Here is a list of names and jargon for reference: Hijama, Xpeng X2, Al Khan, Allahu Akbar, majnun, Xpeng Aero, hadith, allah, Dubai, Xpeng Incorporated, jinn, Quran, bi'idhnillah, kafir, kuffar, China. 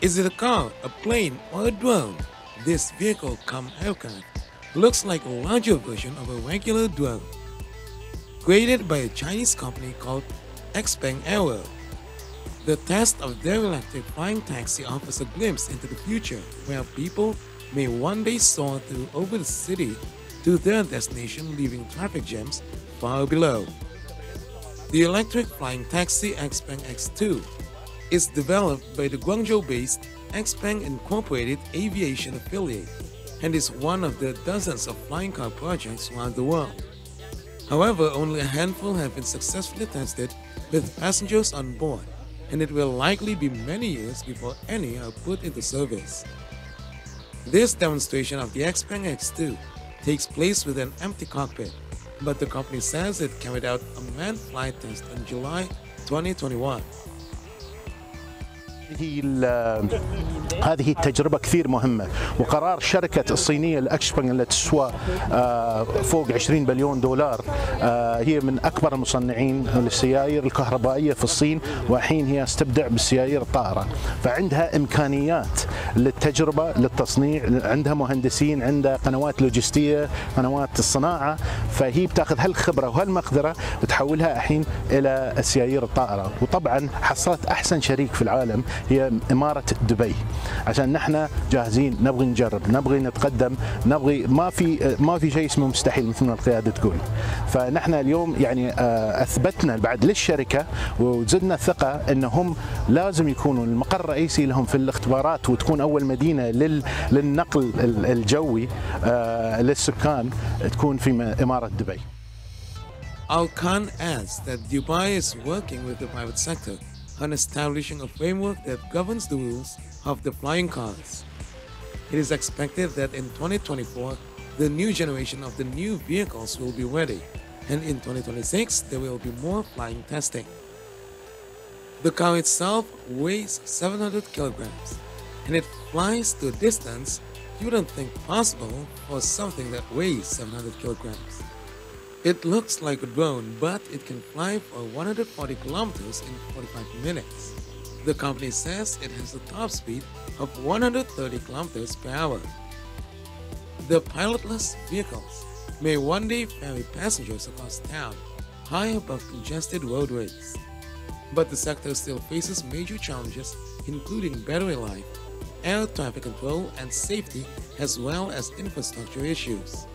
Is it a car, a plane, or a drone? This vehicle cum aircraft looks like a larger version of a regular drone. Created by a Chinese company called Xpeng Aero, the test of their electric flying taxi offers a glimpse into the future where people may one day soar through over the city to their destination, leaving traffic jams far below. The electric flying taxi Xpeng X2 is developed by the Guangzhou-based Xpeng Incorporated aviation affiliate and is one of the dozens of flying car projects around the world. However, only a handful have been successfully tested with passengers on board, and it will likely be many years before any are put into service. This demonstration of the Xpeng X2 takes place with an empty cockpit, but the company says it carried out a manned flight test in July 2021. هذه التجربة كثير مهمة، وقرار الشركة الصينية الأكسبنج اللي تسوى فوق 20 بليون دولار، هي من أكبر المصنعين للسيائر الكهربائية في الصين، وحين هي استبدع بالسيائر الطائرة، فعندها إمكانيات للتجربة للتصنيع، عندها مهندسين، عندها قنوات لوجستية، قنوات الصناعة، فهي بتاخذ هالخبرة وهالمقدرة بتحولها الحين إلى السيائر الطائرة. وطبعا حصلت أحسن شريك في العالم هي إمارة دبي، عشان نحن جاهزين، نبغي نجرب، نبغي نتقدم، نبغي ما في شيء اسمه مستحيل مثل ما القيادة تقول. فنحن اليوم يعني أثبتنا بعد للشركة وزدنا ثقة أنهم لازم يكونوا المقر الرئيسي لهم في الاختبارات، وتكون أول مدينة للنقل الجوي للسكان تكون في إمارة دبي. Al Khan adds that Dubai is working with the private sector on establishing a framework that governs the rules of the flying cars. It is expected that in 2024, the new generation of the new vehicles will be ready, and in 2026, there will be more flying testing. The car itself weighs 700 kilograms, and it flies to a distance you don't think possible for something that weighs 700 kilograms. It looks like a drone, but it can fly for 140 kilometers in 45 minutes. The company says it has a top speed of 130 kilometers per hour. The pilotless vehicles may one day ferry passengers across town, high above congested roadways. But the sector still faces major challenges, including battery life, air traffic control and safety, as well as infrastructure issues.